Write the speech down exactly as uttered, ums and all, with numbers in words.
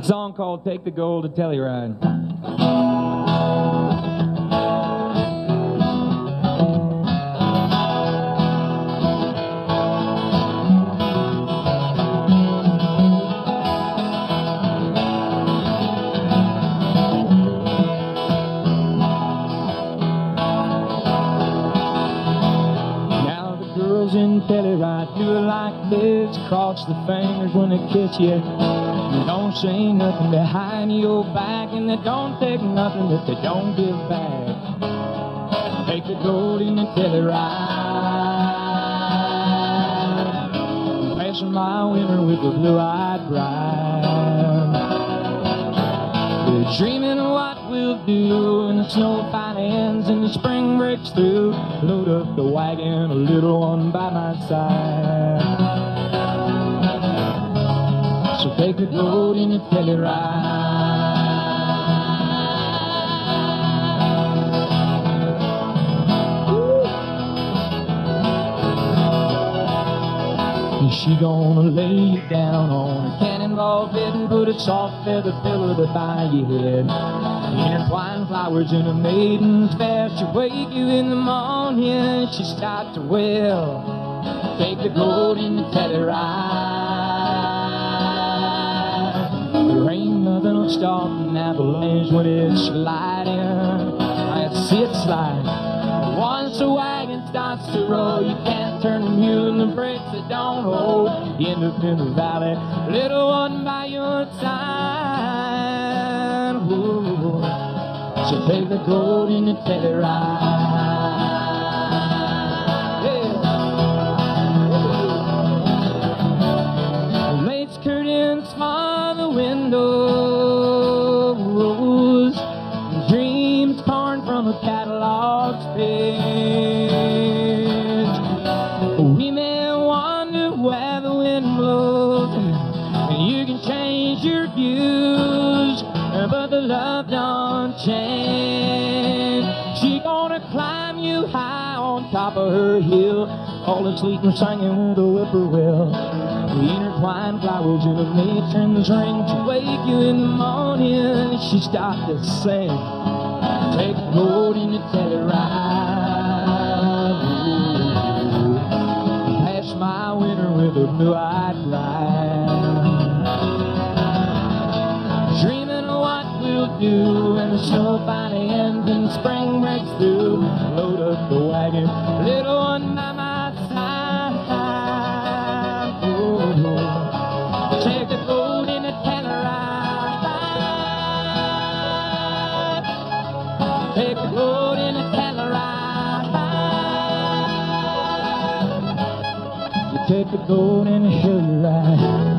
Song called Take the Gold to Telluride. In Telluride, do it like this, cross the fingers when they kiss you. They don't say nothing behind your back, and they don't take nothing that they don't give back. Take the gold in the Telluride, pass my winter with the blue-eyed bride. We're dreaming of what we'll do, and the snow finally ends, and the spring breaks through. Load up the wagon, a little one by my side. So take the gold in the Telluride. She gonna lay you down on a cannonball bed and put a soft feather pillow by your head. Intertwine flowers in a maiden's veil. She'll wake you in the morning. She starts to wail. Take the gold in the Telluride. There ain't nothing will stop an avalanche when it's sliding. I see it slide. Once the wagon starts to roll, you can't turn the mule and the brakes that don't hold. You end up in the valley, little one by your side. Ooh. So take the gold in the Telluride. Yeah. Lace curtains for the windows, dreams torn from a catalog's page. We may wonder where the wind blows, and you can change your views, but the love don't change. She gonna climb you high on top of her hill, falling asleep and singing with a whippoorwill. The intertwined flowers in a matron's ring to wake you in the morning. She stopped to sing. Take the gold in the Telluride. Pass my winter with a blue-eyed bride. Dreaming do, and the snow finally ends and spring breaks through. Load up the wagon, little one by my side. Oh, take the gold in the Telluride. Take the gold in the Telluride. You take the gold in the Telluride.